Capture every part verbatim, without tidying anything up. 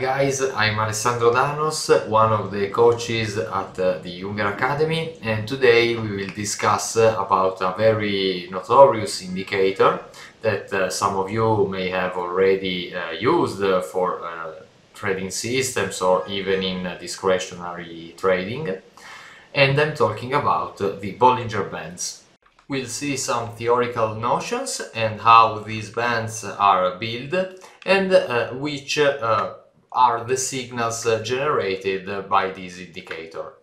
Hi guys, I'm Alessandro Danos, one of the coaches at uh, the Unger Academy, and today we will discuss uh, about a very notorious indicator that uh, some of you may have already uh, used uh, for uh, trading systems or even in uh, discretionary trading, and I'm talking about uh, the Bollinger Bands. We'll see some theoretical notions and how these bands are built and uh, which uh, are the signals generated by this indicator.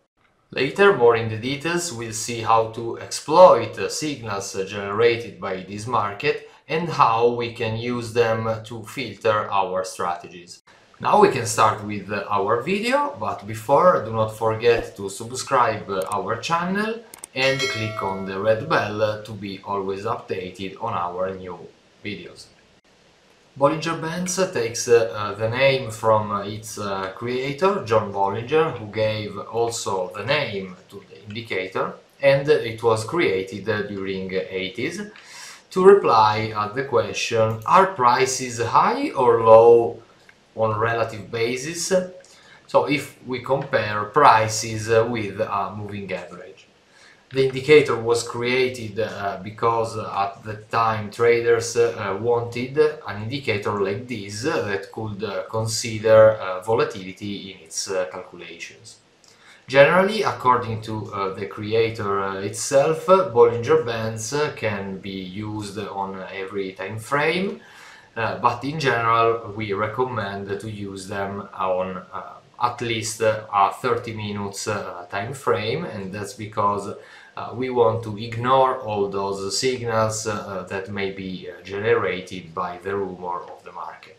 Later, more in the details, we'll see how to exploit signals generated by this market and how we can use them to filter our strategies. Now we can start with our video, but before, do not forget to subscribe our channel and click on the red bell to be always updated on our new videos. Bollinger Bands takes uh, the name from its uh, creator, John Bollinger, who gave also the name to the indicator, and it was created during the eighties to reply at the question, are prices high or low on relative basis? So if we compare prices with a moving average. The indicator was created uh, because at that time traders uh, wanted an indicator like this that could uh, consider uh, volatility in its uh, calculations. Generally, according to uh, the creator uh, itself, Bollinger Bands can be used on every time frame, uh, but in general we recommend to use them on uh, at least a thirty minutes uh, time frame, and that's because uh, we want to ignore all those signals uh, that may be generated by the rumor of the market.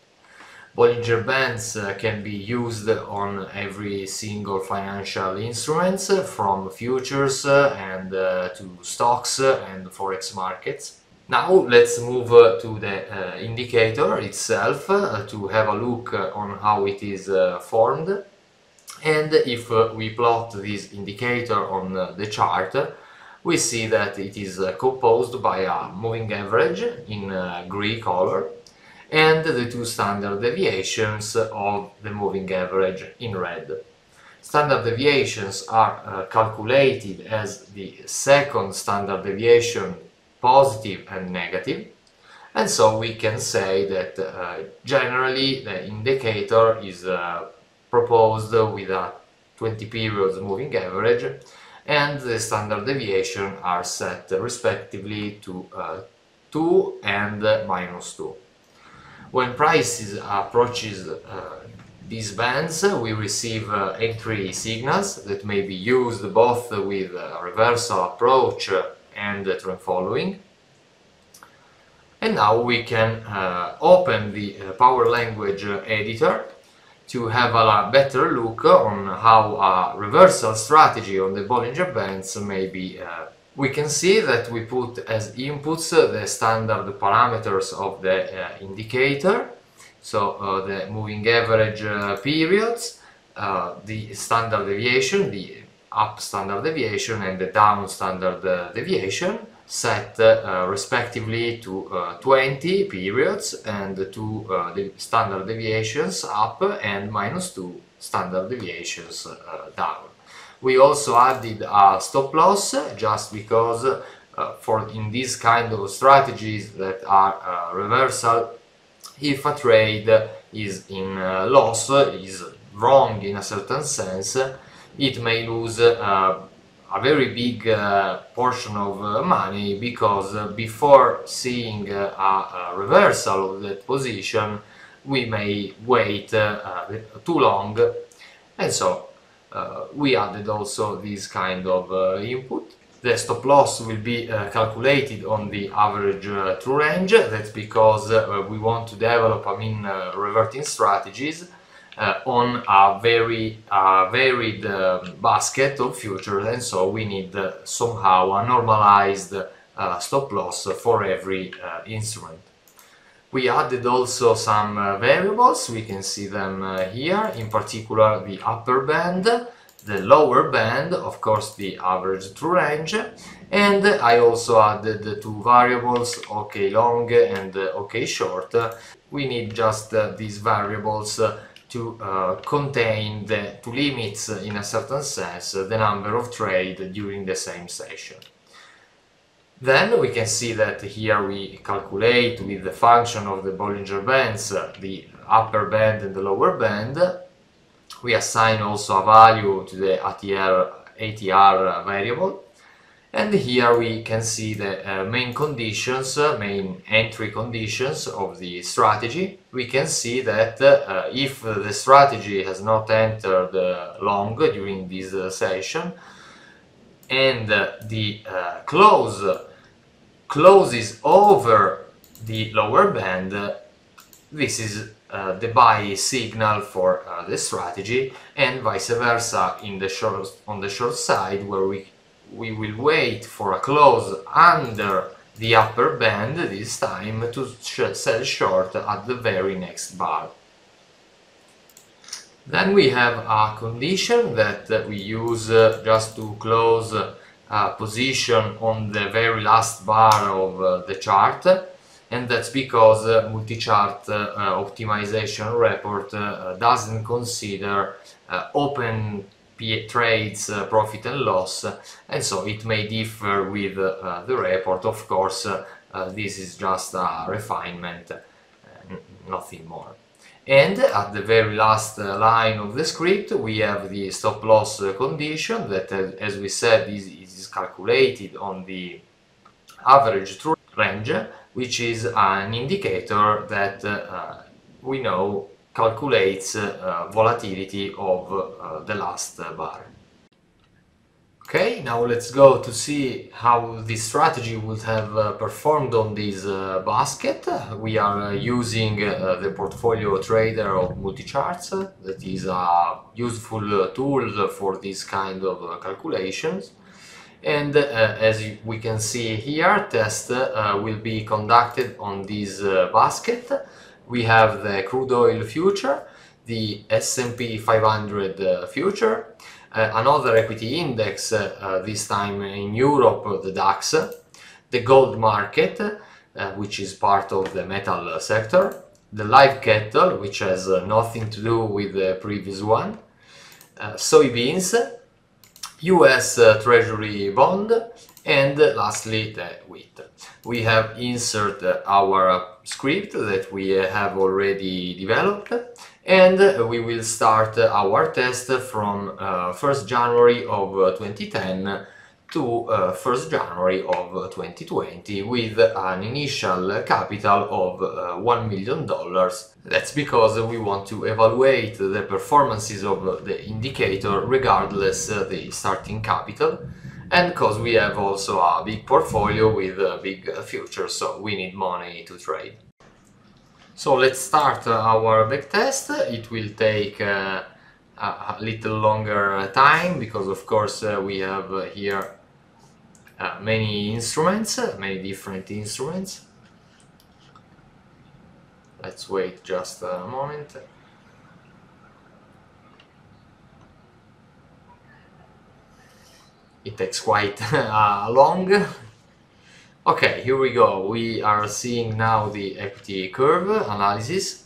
Bollinger Bands uh, can be used on every single financial instruments, from futures uh, and uh, to stocks and forex markets. Now let's move uh, to the uh, indicator itself uh, to have a look uh, on how it is uh, formed, and if uh, we plot this indicator on uh, the chart, we see that it is uh, composed by a moving average in uh, grey color and the two standard deviations of the moving average in red. Standard deviations are uh, calculated as the second standard deviation, positive and negative, and so we can say that uh, generally the indicator is uh, proposed with a twenty periods moving average, and the standard deviation are set respectively to uh, two and minus two. When prices approaches uh, these bands, we receive uh, entry signals that may be used both with a reversal approach and the trend following. And now we can uh, open the uh, Power Language editor to have a better look on how a reversal strategy on the Bollinger Bands may be. Uh, we can see that we put as inputs the standard parameters of the uh, indicator, so uh, the moving average uh, periods, uh, the standard deviation, the up standard deviation and the down standard uh, deviation, set uh, respectively to uh, twenty periods and to uh, the standard deviations up and minus two standard deviations uh, down. We also added a stop loss just because uh, for in these kind of strategies that are uh, reversal, if a trade is in uh, loss, is wrong in a certain sense, it may lose uh, a very big uh, portion of uh, money, because uh, before seeing uh, a, a reversal of that position we may wait uh, uh, too long, and so uh, we added also this kind of uh, input. The stop loss will be uh, calculated on the average uh, true range. That's because uh, we want to develop I mean uh, reverting strategies Uh, on a very uh, varied uh, basket of futures, and so we need uh, somehow a normalized uh, stop loss for every uh, instrument. We added also some uh, variables. We can see them uh, here, in particular the upper band, the lower band, of course the average true range, and I also added the two variables, OK long and uh, OK short. We need just uh, these variables uh, to uh, contain the, to limit in a certain sense the number of trades during the same session. Then we can see that here we calculate with the function of the Bollinger Bands the upper band and the lower band. We assign also a value to the A T R, A T R variable, and here we can see the uh, main conditions, uh, main entry conditions of the strategy. We can see that uh, if the strategy has not entered uh, long during this uh, session, and the uh, close closes over the lower band, this is uh, the buy signal for uh, the strategy, and vice versa in the short, on the short side, where we we will wait for a close under the upper band this time to sh sell short at the very next bar. Then we have a condition that we use just to close a position on the very last bar of the chart, and that's because multi-chart optimization report doesn't consider open trades, profit and loss, and so it may differ with the report. Of course, this is just a refinement, nothing more. And at the very last line of the script we have the stop-loss condition that, as we said, is, is calculated on the average true range, which is an indicator that uh, we know calculates uh, volatility of uh, the last bar. Okay, now let's go to see how this strategy would have uh, performed on this uh, basket. We are uh, using uh, the portfolio trader of multicharts. That is a useful uh, tool for this kind of uh, calculations. And uh, as we can see here, tests uh, will be conducted on this uh, basket. We have the crude oil future, the S and P five hundred uh, future, Uh, another equity index, uh, uh, this time in Europe, the DAX, the gold market, uh, which is part of the metal sector, the live cattle, which has uh, nothing to do with the previous one, uh, soybeans, U S uh, Treasury bond, and uh, lastly the wheat. We have inserted our script that we have already developed, and we will start our test from uh, first January of twenty ten to uh, first January of twenty twenty with an initial capital of uh, one million dollars. That's because we want to evaluate the performances of the indicator regardless of the starting capital, and because we have also a big portfolio with a big future, so we need money to trade. So let's start our backtest. It will take uh, a little longer time because, of course, uh, we have uh, here uh, many instruments, many different instruments. Let's wait just a moment. It takes quite uh, long. Okay, here we go. We are seeing now the equity curve analysis,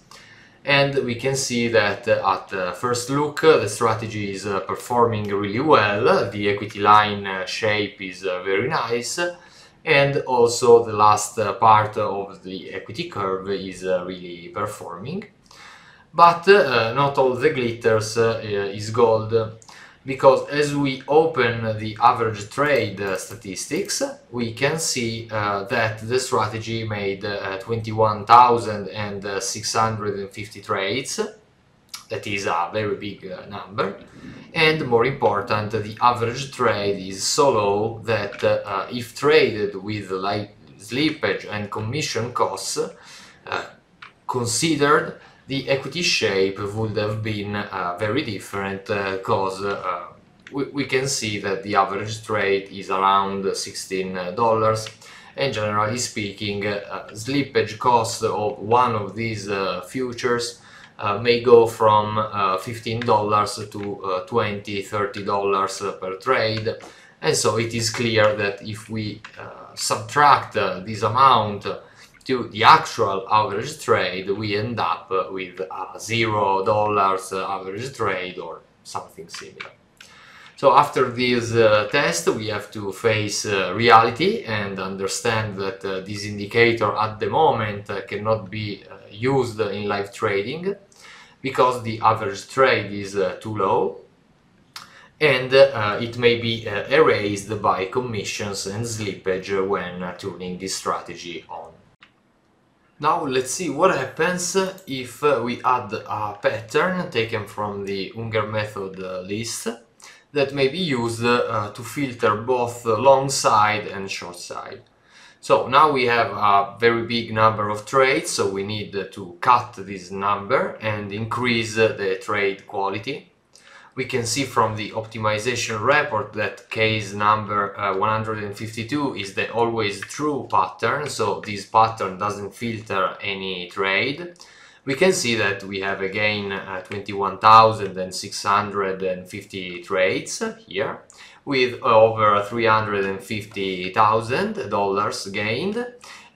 and we can see that at first look the strategy is performing really well. The equity line shape is very nice, and also the last part of the equity curve is really performing. But uh, not all the glitters uh, is gold, because as we open the average trade uh, statistics, we can see uh, that the strategy made uh, twenty-one thousand six hundred fifty trades. That is a very big uh, number, and more important, the average trade is so low that uh, if traded with like slippage and commission costs uh, considered, the equity shape would have been uh, very different, because uh, uh, we, we can see that the average trade is around sixteen dollars, and generally speaking, uh, slippage cost of one of these uh, futures uh, may go from uh, fifteen dollars to uh, twenty to thirty dollars per trade, and so it is clear that if we uh, subtract uh, this amount to the actual average trade, we end up with a zero dollars average trade or something similar. So after this uh, test, we have to face uh, reality and understand that uh, this indicator at the moment uh, cannot be uh, used in live trading because the average trade is uh, too low, and uh, it may be uh, erased by commissions and slippage when uh, turning this strategy on. Now let's see what happens if uh, we add a pattern taken from the Unger method uh, list that may be used uh, to filter both long side and short side. So now we have a very big number of trades, so we need to cut this number and increase the trade quality. We can see from the optimization report that case number uh, one hundred fifty-two is the always true pattern, so this pattern doesn't filter any trade. We can see that we have again uh, twenty-one thousand six hundred fifty trades here, with over three hundred fifty thousand dollars gained,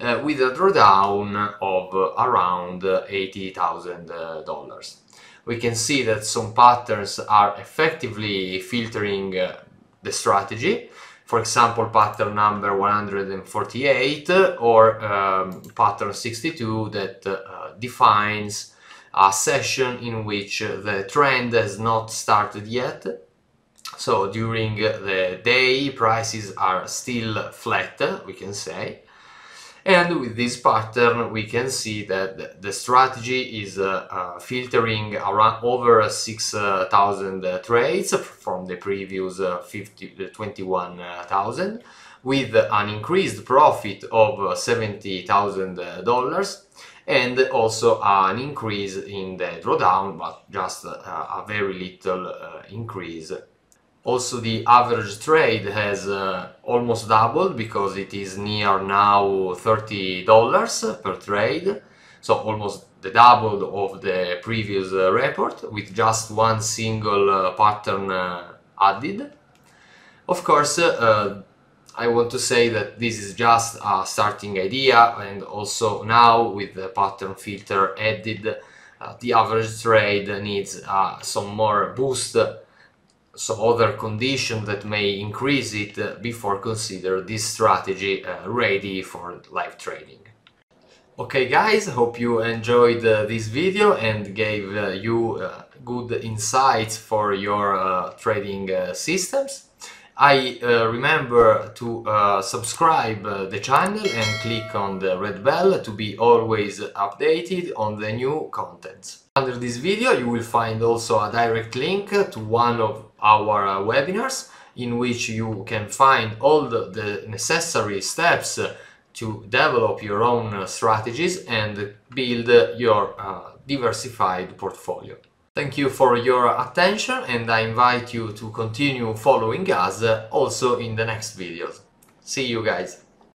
uh, with a drawdown of around eighty thousand dollars. We can see that some patterns are effectively filtering uh, the strategy, for example pattern number one hundred forty-eight or um, pattern sixty-two that uh, defines a session in which the trend has not started yet. So during the day prices are still flat, we can say, and with this pattern we can see that the strategy is uh, uh, filtering around over six thousand uh, trades from the previous uh, twenty-one thousand, with an increased profit of seventy thousand dollars and also an increase in the drawdown, but just uh, a very little uh, increase. Also the average trade has uh, almost doubled because it is near now thirty dollars per trade, so almost the double of the previous uh, report, with just one single uh, pattern uh, added. Of course, uh, I want to say that this is just a starting idea, and also now with the pattern filter added, uh, the average trade needs uh, some more boost, some other condition that may increase it uh, before consider this strategy uh, ready for live trading. Okay guys, hope you enjoyed uh, this video and gave uh, you uh, good insights for your uh, trading uh, systems. I uh, remember to uh, subscribe uh, the channel and click on the red bell to be always updated on the new content. Under this video you will find also a direct link to one of our uh, webinars in which you can find all the, the necessary steps to develop your own uh, strategies and build uh, your uh, diversified portfolio. Thank you for your attention, and I invite you to continue following us also in the next videos. See you guys!